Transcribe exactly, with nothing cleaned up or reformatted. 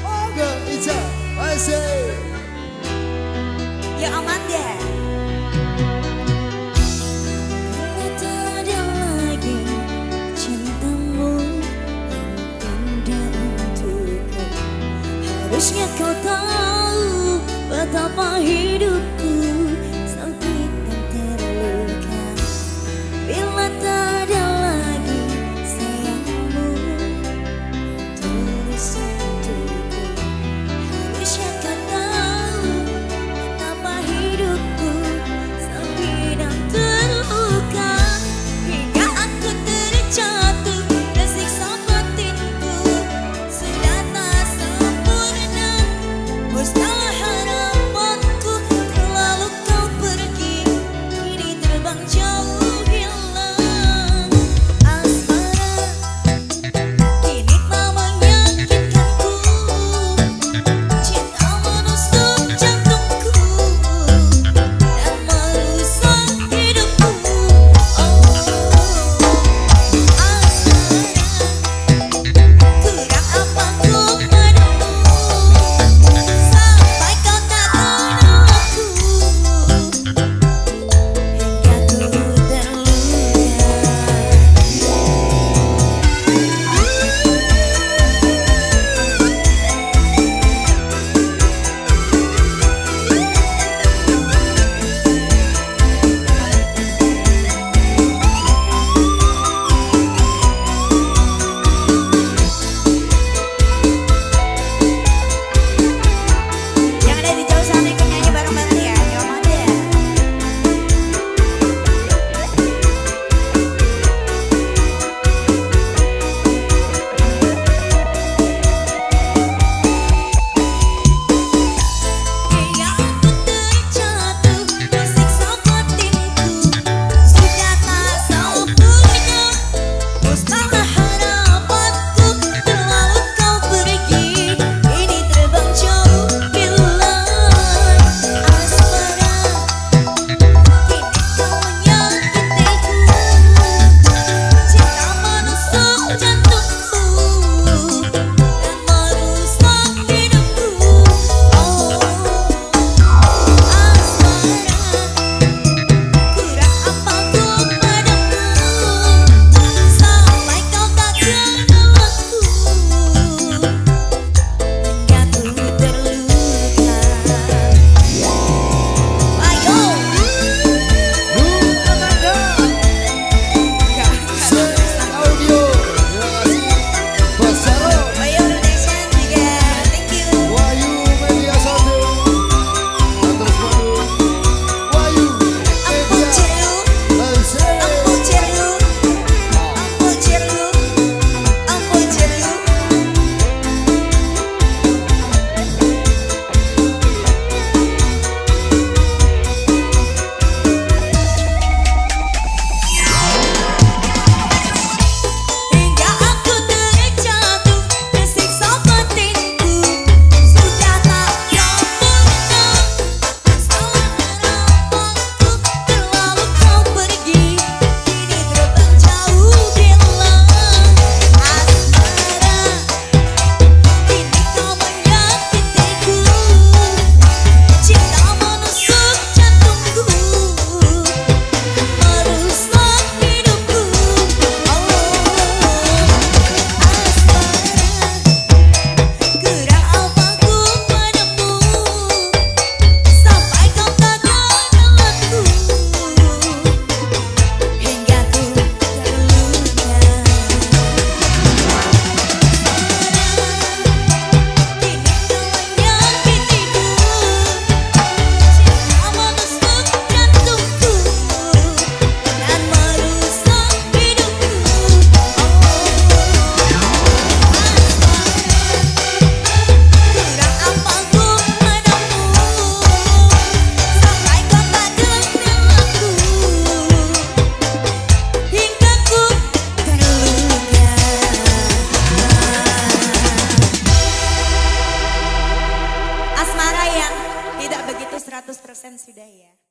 Oke, Ica, masih. Ya Amanda.